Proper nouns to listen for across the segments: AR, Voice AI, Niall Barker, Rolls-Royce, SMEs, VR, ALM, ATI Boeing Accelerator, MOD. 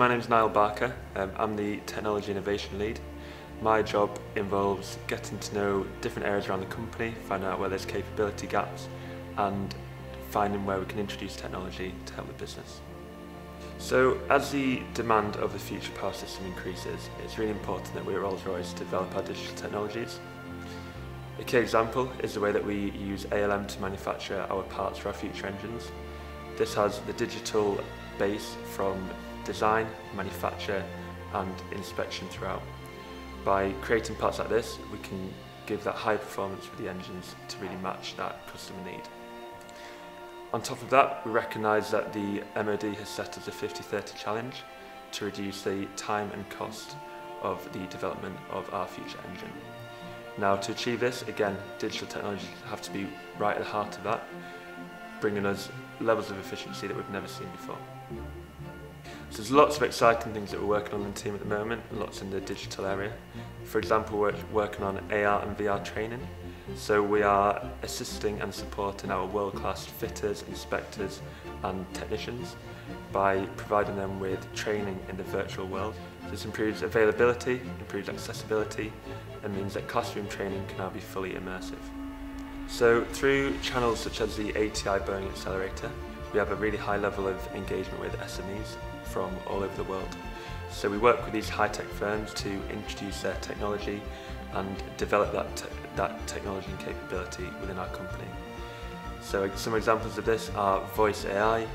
My name's Niall Barker, I'm the Technology Innovation Lead. My job involves getting to know different areas around the company, find out where there's capability gaps and finding where we can introduce technology to help the business. So as the demand of the future power system increases, it's really important that we at Rolls-Royce develop our digital technologies. A key example is the way that we use ALM to manufacture our parts for our future engines. This has the digital base from design, manufacture and inspection throughout. By creating parts like this, we can give that high performance for the engines to really match that customer need. On top of that, we recognise that the MOD has set us a 50-30 challenge to reduce the time and cost of the development of our future engine. Now, to achieve this, again, digital technologies have to be right at the heart of that, bringing us levels of efficiency that we've never seen before. So there's lots of exciting things that we're working on in the team at the moment, lots in the digital area. For example, we're working on AR and VR training. So we are assisting and supporting our world-class fitters, inspectors and technicians by providing them with training in the virtual world. This improves availability, improves accessibility and means that classroom training can now be fully immersive. So through channels such as the ATI Boeing Accelerator, we have a really high level of engagement with SMEs from all over the world. So we work with these high-tech firms to introduce their technology and develop that technology and capability within our company. So some examples of this are Voice AI,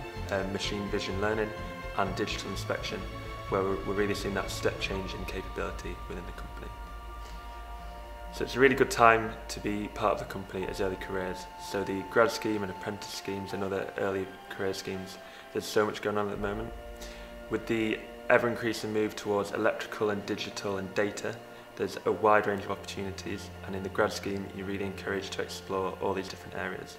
machine vision learning and digital inspection, where we're really seeing that step change in capability within the company. So it's a really good time to be part of the company as early careers. So the grad scheme and apprentice schemes and other early career schemes, there's so much going on at the moment. With the ever-increasing move towards electrical and digital and data, there's a wide range of opportunities, and in the grad scheme you're really encouraged to explore all these different areas.